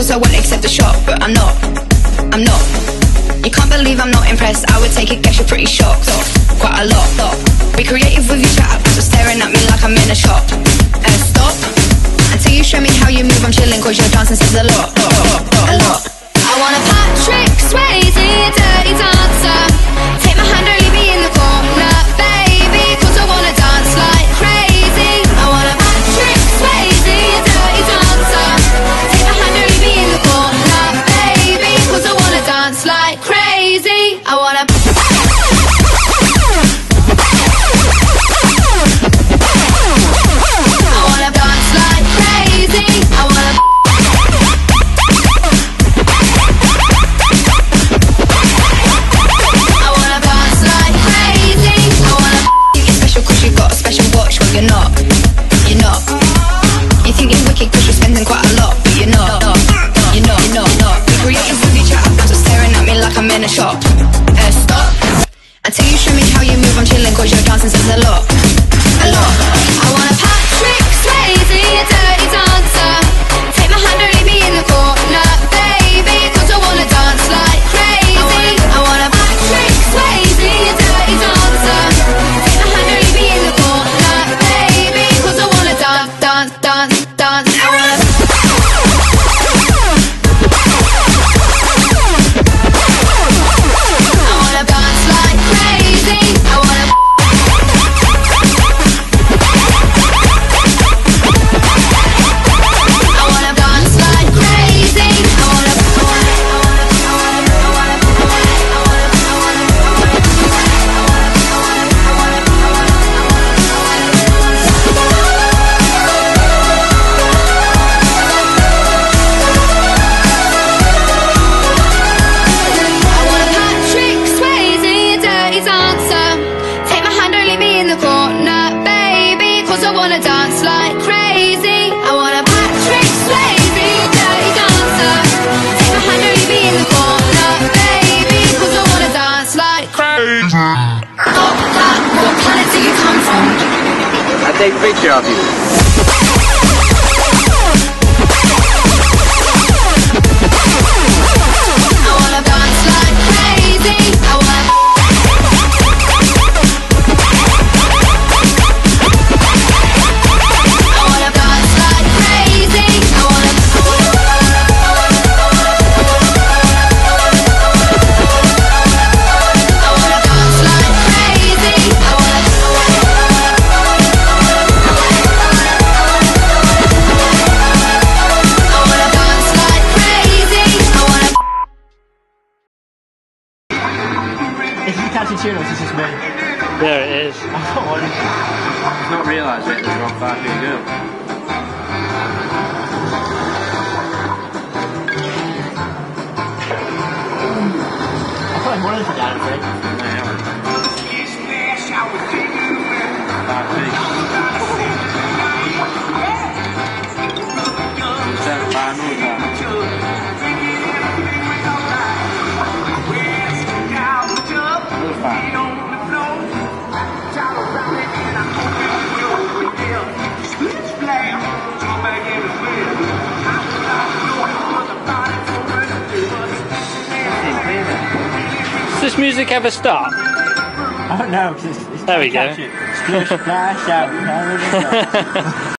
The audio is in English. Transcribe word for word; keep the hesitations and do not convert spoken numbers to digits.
cause I won't accept the shot, but I'm not, I'm not. You can't believe I'm not impressed. I would take a guess, you're pretty shocked. Quite a lot, stop. Be creative with your chat, so staring at me like I'm in a shop. And stop, until you show me how you move, I'm chilling, cause your dancing says a lot, lot, lot, lot, a lot. I want a Patrick Swayze, a dirty dancer. Take my hand and leave me in the corner, baby, cause I wanna dance like crazy. I want a Patrick Swayze, a dirty dancer. Take my hand and leave me in the corner, baby, cause I wanna dance like crazy. I wanna shop. Uh, stop. Until you show me how you move, I'm chilling, cause your dancing says a lot, a lot. I want a Patrick Swayze, a dirty dancer. Take my hand and leave me in the corner, baby, cause I wanna dance like crazy. I want a, I want a Patrick Swayze, a dirty dancer. Take my hand and leave me in the corner, baby, cause I wanna dance, dance, dance, dance. I wanna take a picture of you. There it is. I have not realised it was wrong back here, girl. I thought I wanted to dance, right? Yeah. Bad thing. Does this music ever stop? Oh no, it's, it's there we go. Splash out.